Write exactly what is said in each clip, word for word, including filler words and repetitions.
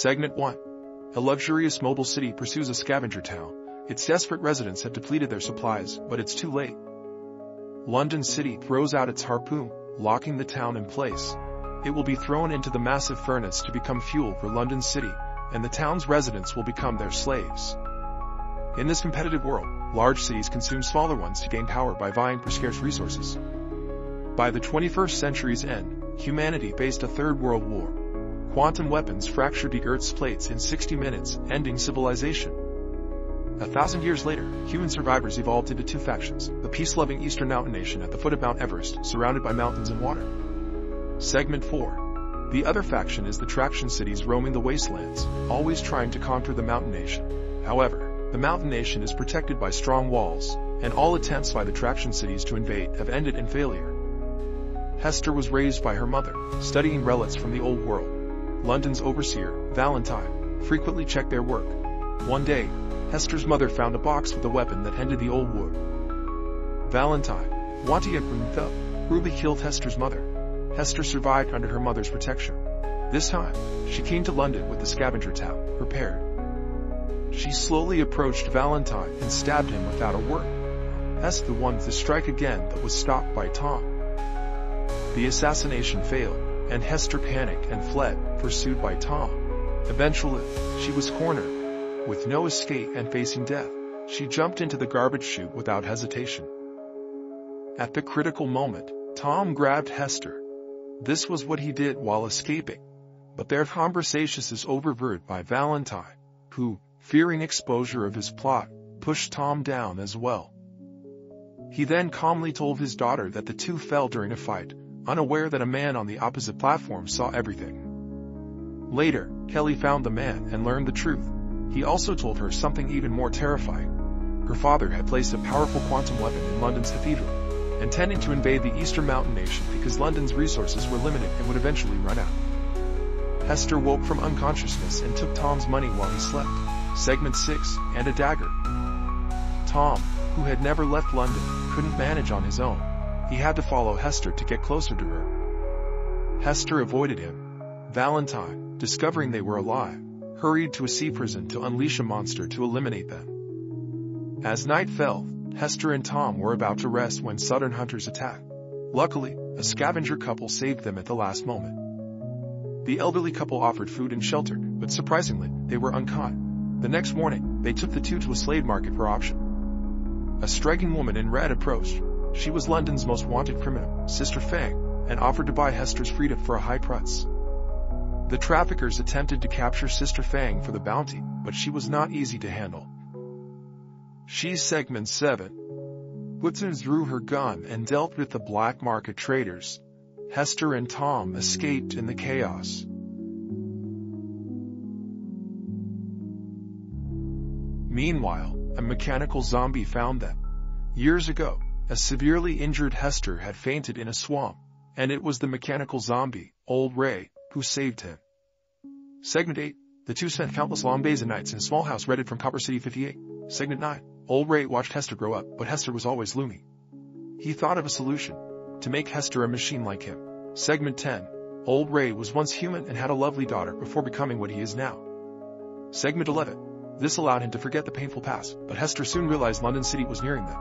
Segment one. A luxurious modal city pursues a scavenger town. Its desperate residents have depleted their supplies, but it's too late. London City throws out its harpoon, locking the town in place. It will be thrown into the massive furnace to become fuel for London City, and the town's residents will become their slaves. In this competitive world, large cities consume smaller ones to gain power by vying for scarce resources. By the twenty-first century's end, humanity faced a third world war. Quantum weapons fractured the Earth's plates in sixty minutes, ending civilization. A thousand years later, human survivors evolved into two factions, the peace-loving Eastern Mountain Nation at the foot of Mount Everest, surrounded by mountains and water. Segment four. The other faction is the Traction Cities roaming the wastelands, always trying to conquer the Mountain Nation. However, the Mountain Nation is protected by strong walls, and all attempts by the Traction Cities to invade have ended in failure. Hester was raised by her mother, studying relics from the Old World. London's overseer, Valentine, frequently checked their work. One day, Hester's mother found a box with a weapon that ended the old war. Valentine, wanting a Brunthel, Ruby killed Hester's mother. Hester survived under her mother's protection. This time, she came to London with the scavenger town, prepared. She slowly approached Valentine and stabbed him without a word. Hester the one to strike again that was stopped by Tom. The assassination failed, and Hester panicked and fled, pursued by Tom. Eventually, she was cornered. With no escape and facing death, she jumped into the garbage chute without hesitation. At the critical moment, Tom grabbed Hester. This was what he did while escaping, but their conversation is overheard by Valentine, who, fearing exposure of his plot, pushed Tom down as well. He then calmly told his daughter that the two fell during a fight, unaware that a man on the opposite platform saw everything. Later, Kelly found the man and learned the truth. He also told her something even more terrifying. Her father had placed a powerful quantum weapon in London's cathedral, intending to invade the Eastern Mountain Nation because London's resources were limited and would eventually run out. Hester woke from unconsciousness and took Tom's money while he slept. Segment six, and a dagger. Tom, who had never left London, couldn't manage on his own. He had to follow Hester to get closer to her. Hester avoided him. Valentine, discovering they were alive, hurried to a sea prison to unleash a monster to eliminate them. As night fell, Hester and Tom were about to rest when southern hunters attacked. Luckily, a scavenger couple saved them at the last moment. The elderly couple offered food and shelter, but surprisingly, they were uncaught. The next morning, they took the two to a slave market for auction. A striking woman in red approached. She was London's most wanted criminal, Sister Fang, and offered to buy Hester's freedom for a high price. The traffickers attempted to capture Sister Fang for the bounty, but she was not easy to handle. She's segment seven. Whitson drew her gun and dealt with the black market traders. Hester and Tom escaped in the chaos. Meanwhile, a mechanical zombie found them. Years ago, a severely injured Hester had fainted in a swamp, and it was the mechanical zombie, Old Ray, who saved him. Segment eight. The two spent countless long days and nights in a small house rented from Copper City fifty-eight. Segment nine. Old Ray watched Hester grow up, but Hester was always looming. He thought of a solution, to make Hester a machine like him. Segment ten. Old Ray was once human and had a lovely daughter before becoming what he is now. Segment eleven. This allowed him to forget the painful past, but Hester soon realized London City was nearing them.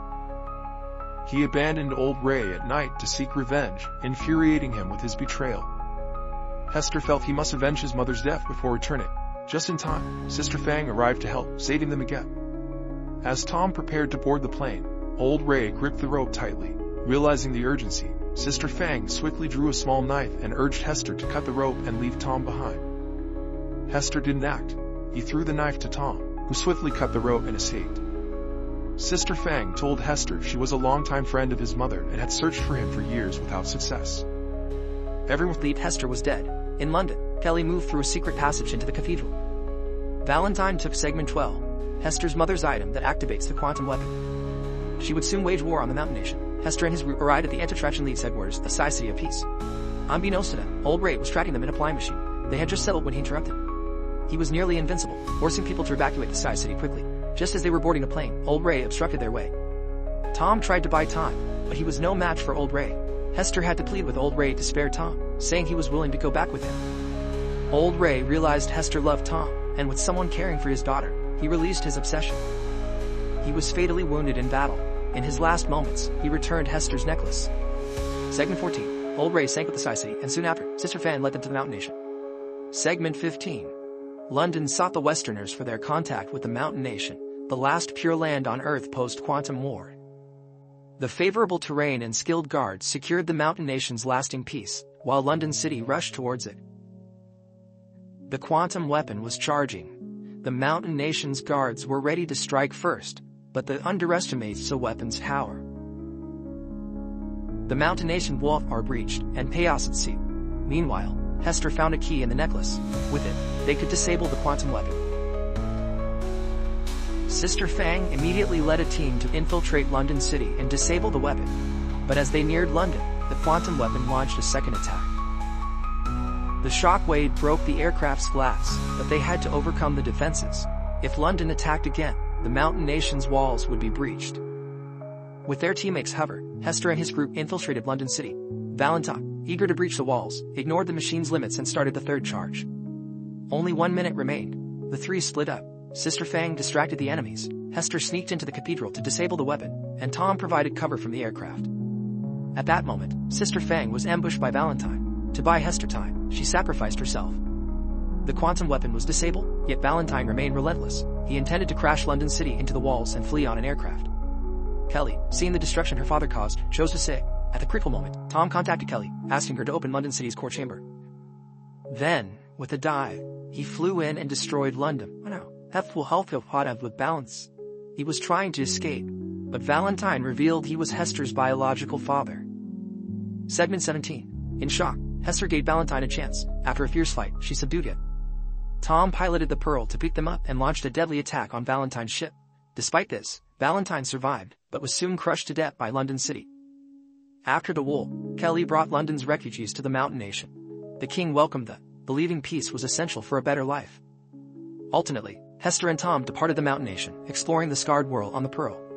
He abandoned Old Ray at night to seek revenge, infuriating him with his betrayal. Hester felt he must avenge his mother's death before returning. Just in time, Sister Fang arrived to help, saving them again. As Tom prepared to board the plane, Old Ray gripped the rope tightly. Realizing the urgency, Sister Fang swiftly drew a small knife and urged Hester to cut the rope and leave Tom behind. Hester didn't act. He threw the knife to Tom, who swiftly cut the rope and escaped. Sister Fang told Hester she was a longtime friend of his mother and had searched for him for years without success. Everyone believed Hester was dead. In London, Kelly moved through a secret passage into the cathedral. Valentine took segment twelve, Hester's mother's item that activates the quantum weapon. She would soon wage war on the Mountain Nation. Hester and his group arrived at the anti-traction league's headquarters, the Psi City of Peace. Ambinosada, Old Ray was tracking them in a flying machine. They had just settled when he interrupted. He was nearly invincible, forcing people to evacuate the Psi City quickly. Just as they were boarding a plane, Old Ray obstructed their way. Tom tried to buy time, but he was no match for Old Ray. Hester had to plead with Old Ray to spare Tom, saying he was willing to go back with him. Old Ray realized Hester loved Tom, and with someone caring for his daughter, he released his obsession. He was fatally wounded in battle. In his last moments, he returned Hester's necklace. Segment fourteen. Old Ray sank with the Psi City, and soon after, Sister Fang led them to the Mountain Nation. Segment fifteen. London sought the Westerners for their contact with the Mountain Nation, the last pure land on Earth post-Quantum War. The favorable terrain and skilled guards secured the Mountain Nation's lasting peace, while London City rushed towards it. The quantum weapon was charging. The Mountain Nation's guards were ready to strike first, but they underestimated the weapon's power. The Mountain Nation walls are breached, and chaos ensued. Meanwhile, Hester found a key in the necklace. With it, they could disable the quantum weapon. Sister Fang immediately led a team to infiltrate London City and disable the weapon. But as they neared London, the quantum weapon launched a second attack. The shockwave broke the aircraft's glass, but they had to overcome the defenses. If London attacked again, the Mountain Nation's walls would be breached. With their teammates hovered, Hester and his group infiltrated London City. Valentine, eager to breach the walls, ignored the machine's limits and started the third charge. Only one minute remained. The three split up. Sister Fang distracted the enemies, Hester sneaked into the cathedral to disable the weapon, and Tom provided cover from the aircraft. At that moment, Sister Fang was ambushed by Valentine. To buy Hester time, she sacrificed herself. The quantum weapon was disabled, yet Valentine remained relentless. He intended to crash London City into the walls and flee on an aircraft. Kelly, seeing the destruction her father caused, chose to stay. At the critical moment, Tom contacted Kelly, asking her to open London City's core chamber. Then, with a dive, he flew in and destroyed London. Oh no. Heft will help him out with balance. He was trying to escape, but Valentine revealed he was Hester's biological father. Segment seventeen. In shock, Hester gave Valentine a chance. After a fierce fight, she subdued him. Tom piloted the Pearl to pick them up and launched a deadly attack on Valentine's ship. Despite this, Valentine survived, but was soon crushed to death by London City. After the war, Kelly brought London's refugees to the Mountain Nation. The king welcomed them, believing peace was essential for a better life. Ultimately, Hester and Tom departed the Mountain Nation, exploring the scarred world on the Pearl.